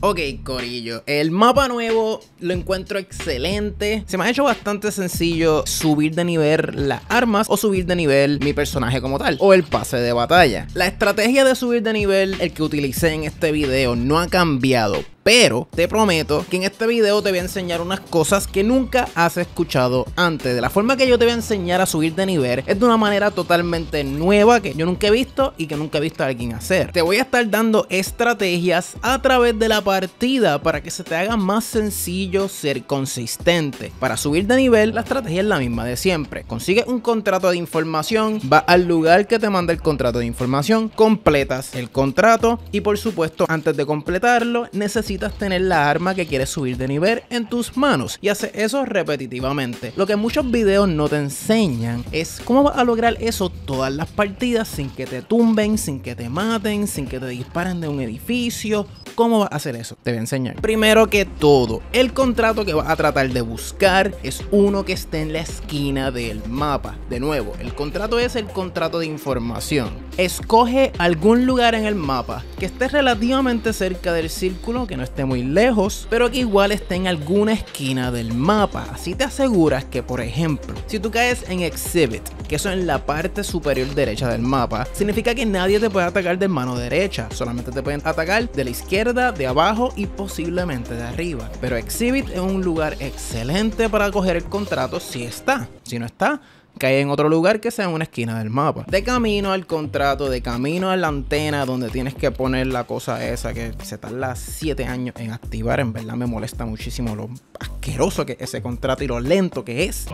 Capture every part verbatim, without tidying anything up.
Ok, corillo, el mapa nuevo lo encuentro excelente. Se me ha hecho bastante sencillo subir de nivel las armas o subir de nivel mi personaje como tal, o el pase de batalla. La estrategia de subir de nivel, el que utilicé en este video, no ha cambiado, pero te prometo que en este video te voy a enseñar unas cosas que nunca has escuchado antes. De la forma que yo te voy a enseñar a subir de nivel es de una manera totalmente nueva que yo nunca he visto y que nunca he visto a alguien hacer. Te voy a estar dando estrategias a través de la partida para que se te haga más sencillo ser consistente. Para subir de nivel, la estrategia es la misma de siempre. Consigues un contrato de información, vas al lugar que te manda el contrato de información, completas el contrato y, por supuesto, antes de completarlo, necesitas tener la arma que quieres subir de nivel en tus manos, y hace eso repetitivamente. Lo que muchos videos no te enseñan es cómo vas a lograr eso todas las partidas sin que te tumben, sin que te maten, sin que te disparen de un edificio. ¿Cómo vas a hacer eso? Te voy a enseñar. Primero que todo, el contrato que vas a tratar de buscar es uno que esté en la esquina del mapa. De nuevo, el contrato es el contrato de información. Escoge algún lugar en el mapa que esté relativamente cerca del círculo, que no esté muy lejos, pero que igual esté en alguna esquina del mapa. Así te aseguras que, por ejemplo, si tú caes en Exhibit, que eso en la parte superior derecha del mapa, significa que nadie te puede atacar de mano derecha, solamente te pueden atacar de la izquierda, de abajo y posiblemente de arriba. Pero Exhibit es un lugar excelente para coger el contrato si está. Si no está, cae en otro lugar que sea en una esquina del mapa. De camino al contrato, de camino a la antena donde tienes que poner la cosa esa que se tarda siete años en activar. En verdad me molesta muchísimo lo asqueroso que es ese contrato y lo lento que es.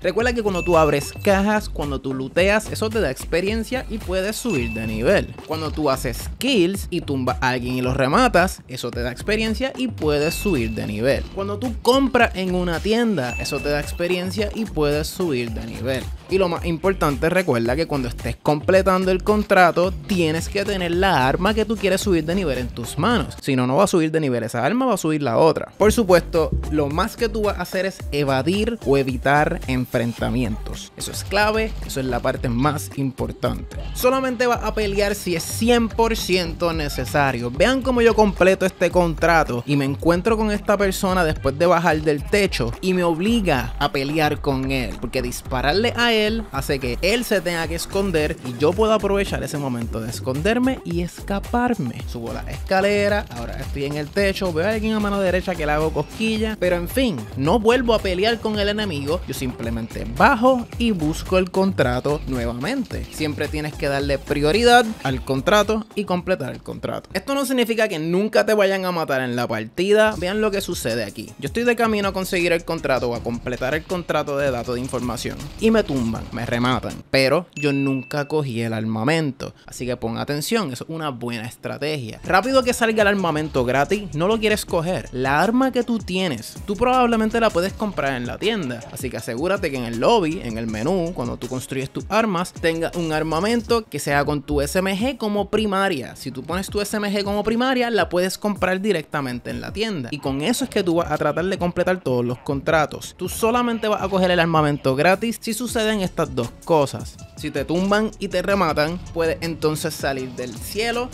Recuerda que cuando tú abres cajas, cuando tú looteas, eso te da experiencia y puedes subir de nivel. Cuando tú haces kills y tumbas a alguien y los rematas, eso te da experiencia y puedes subir de nivel. Cuando tú compras en una tienda, eso te da experiencia y puedes subir de nivel. Y lo más importante, recuerda que cuando estés completando el contrato, tienes que tener la arma que tú quieres subir de nivel en tus manos. Si no, no va a subir de nivel esa arma, va a subir la otra. Por supuesto, lo más que tú vas a hacer es evadir o evitar enfrentamientos. Eso es clave, eso es la parte más importante. Solamente vas a pelear si es cien por ciento necesario. Vean cómo yo completo este contrato y me encuentro con esta persona después de bajar del techo y me obliga a pelear con él, porque dispararle a él hace que él se tenga que esconder y yo puedo aprovechar ese momento de esconderme y escaparme. Subo la escalera, ahora estoy en el techo, veo a alguien a mano derecha que le hago cosquilla, pero en fin, no vuelvo a pelear con el enemigo, yo simplemente bajo y busco el contrato nuevamente. Siempre tienes que darle prioridad al contrato y completar el contrato. Esto no significa que nunca te vayan a matar en la partida. Vean lo que sucede aquí. Yo estoy de camino a conseguir el contrato o a completar el contrato de datos de información y me tumbo, me rematan, pero yo nunca cogí el armamento, así que pon atención, eso es una buena estrategia. Rápido que salga el armamento gratis, no lo quieres coger. La arma que tú tienes, tú probablemente la puedes comprar en la tienda, así que asegúrate que en el lobby, en el menú, cuando tú construyes tus armas, tenga un armamento que sea con tu S M G como primaria. Si tú pones tu S M G como primaria, la puedes comprar directamente en la tienda, y con eso es que tú vas a tratar de completar todos los contratos. Tú solamente vas a coger el armamento gratis si suceden estas dos cosas. Si te tumban y te rematan, puedes entonces salir del cielo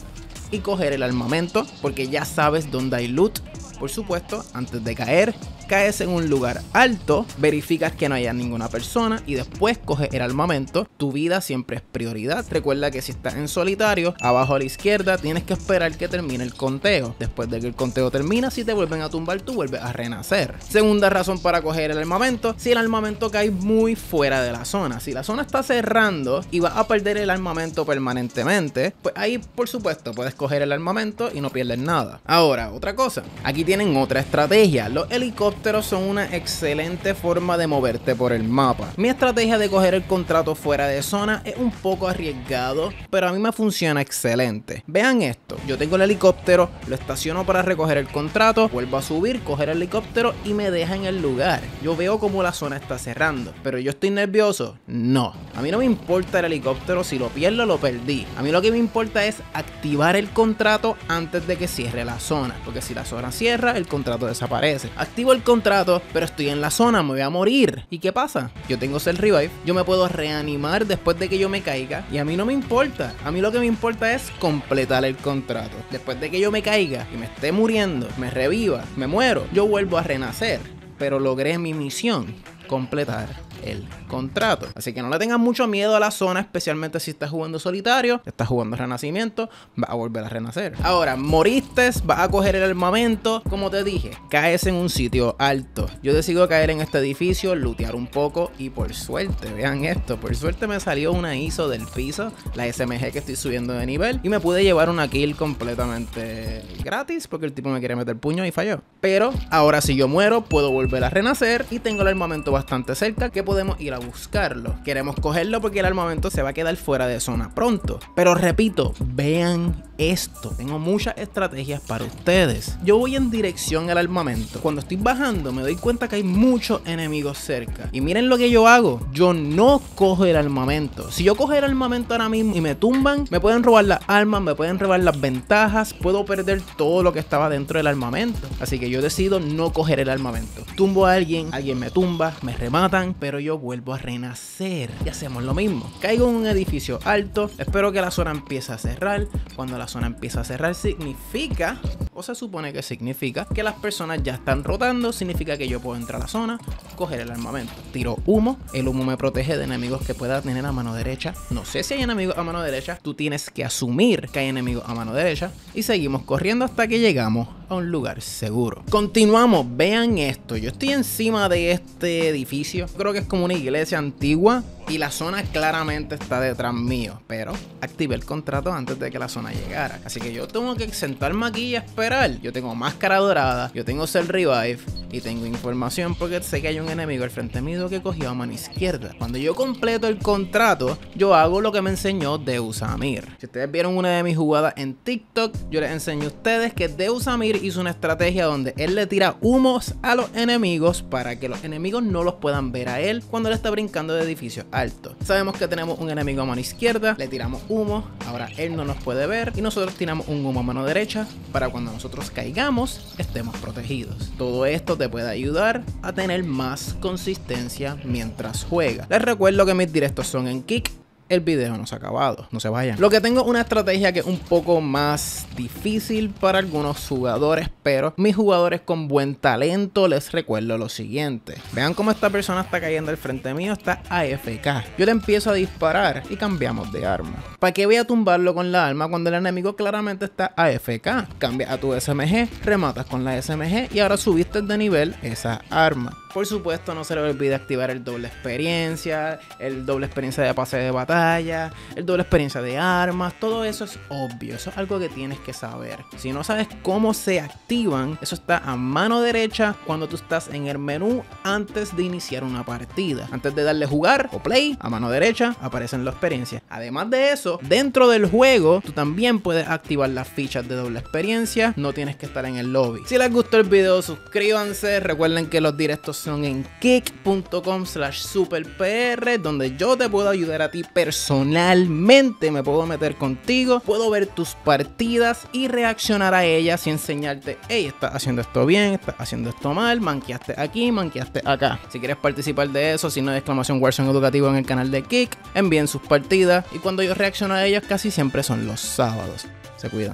y coger el armamento, porque ya sabes dónde hay loot. Por supuesto, antes de caer, caes en un lugar alto, verificas que no haya ninguna persona y después coges el armamento. Tu vida siempre es prioridad. Recuerda que si estás en solitario, abajo a la izquierda tienes que esperar que termine el conteo. Después de que el conteo termina, si te vuelven a tumbar, tú vuelves a renacer. Segunda razón para coger el armamento: si el armamento cae muy fuera de la zona, si la zona está cerrando y vas a perder el armamento permanentemente, pues ahí por supuesto puedes coger el armamento y no pierdes nada. Ahora, otra cosa, aquí tienen otra estrategia. Los helicópteros son una excelente forma de moverte por el mapa. Mi estrategia de coger el contrato fuera de zona es un poco arriesgado, pero a mí me funciona excelente. Vean esto, yo tengo el helicóptero, lo estaciono para recoger el contrato, vuelvo a subir, coger el helicóptero y me deja en el lugar. Yo veo como la zona está cerrando, pero yo estoy nervioso. No, a mí no me importa el helicóptero, si lo pierdo lo perdí. A mí lo que me importa es activar el contrato antes de que cierre la zona, porque si la zona cierra, el contrato desaparece. Activo el contrato, pero estoy en la zona, me voy a morir. ¿Y qué pasa? Yo tengo Self Revive, yo me puedo reanimar después de que yo me caiga, y a mí no me importa. A mí lo que me importa es completar el contrato. Después de que yo me caiga y me esté muriendo, me reviva, me muero, yo vuelvo a renacer. Pero logré mi misión, completar el contrato. Así que no le tengas mucho miedo a la zona, especialmente si estás jugando solitario, estás jugando renacimiento, vas a volver a renacer. Ahora, moriste, vas a coger el armamento. Como te dije, caes en un sitio alto. Yo decido caer en este edificio, lootear un poco y por suerte, vean esto, por suerte me salió una I S O del piso, la S M G que estoy subiendo de nivel, y me pude llevar una kill completamente gratis porque el tipo me quería meter puño y falló. Pero ahora si yo muero, puedo volver a renacer y tengo el armamento bastante cerca que podemos ir a buscarlo. Queremos cogerlo porque el armamento se va a quedar fuera de zona pronto. Pero repito, vean esto. Tengo muchas estrategias para ustedes. Yo voy en dirección al armamento. Cuando estoy bajando me doy cuenta que hay muchos enemigos cerca. Y miren lo que yo hago. Yo no cojo el armamento. Si yo cojo el armamento ahora mismo y me tumban, me pueden robar las armas, me pueden robar las ventajas, puedo perder todo lo que estaba dentro del armamento. Así que yo decido no coger el armamento. Tumbo a alguien, alguien me tumba, me rematan, pero yo vuelvo a renacer y hacemos lo mismo. Caigo en un edificio alto, espero que la zona empiece a cerrar. Cuando la zona empieza a cerrar significa, o se supone que significa, que las personas ya están rotando. Significa que yo puedo entrar a la zona, coger el armamento. Tiro humo, el humo me protege de enemigos que pueda tener a mano derecha. No sé si hay enemigos a mano derecha, tú tienes que asumir que hay enemigos a mano derecha. Y seguimos corriendo hasta que llegamos a un lugar seguro. Continuamos, vean esto. Yo estoy encima de este edificio, creo que es como una iglesia antigua, y la zona claramente está detrás mío, pero activé el contrato antes de que la zona llegara, así que yo tengo que sentarme aquí y esperar. Yo tengo máscara dorada, yo tengo Self Revive y tengo información porque sé que hay un enemigo al frente mío que cogió a mano izquierda. Cuando yo completo el contrato, yo hago lo que me enseñó Deus Amir. Si ustedes vieron una de mis jugadas en TikTok, yo les enseñé a ustedes que Deus Amir hizo una estrategia donde él le tira humos a los enemigos para que los enemigos no los puedan ver a él cuando él está brincando de edificios alto. Sabemos que tenemos un enemigo a mano izquierda, le tiramos humo, ahora él no nos puede ver, y nosotros tiramos un humo a mano derecha para cuando nosotros caigamos estemos protegidos. Todo esto te puede ayudar a tener más consistencia mientras juegas. Les recuerdo que mis directos son en Kick. El video no se ha acabado, no se vayan. Lo que tengo es una estrategia que es un poco más difícil para algunos jugadores, pero mis jugadores con buen talento les recuerdo lo siguiente. Vean cómo esta persona está cayendo al frente mío, está A F K. Yo le empiezo a disparar y cambiamos de arma. ¿Para qué voy a tumbarlo con la arma cuando el enemigo claramente está A F K? Cambia a tu S M G, rematas con la S M G y ahora subiste de nivel esa arma. Por supuesto, no se le olvide activar el doble experiencia, el doble experiencia de pase de batalla, el doble experiencia de armas. Todo eso es obvio, eso es algo que tienes que saber. Si no sabes cómo se activan, eso está a mano derecha cuando tú estás en el menú antes de iniciar una partida. Antes de darle jugar o play, a mano derecha aparecen las experiencias. Además de eso, dentro del juego, tú también puedes activar las fichas de doble experiencia. No tienes que estar en el lobby. Si les gustó el video, suscríbanse. Recuerden que los directos son en kick punto com slash superpr, donde yo te puedo ayudar a ti personalmente, me puedo meter contigo, puedo ver tus partidas y reaccionar a ellas y enseñarte, hey, estás haciendo esto bien, estás haciendo esto mal, manqueaste aquí, manqueaste acá. Si quieres participar de eso, signo de exclamación Warzone Educativo en el canal de Kick, envíen sus partidas y cuando yo reacciono a ellas casi siempre son los sábados. Se cuidan.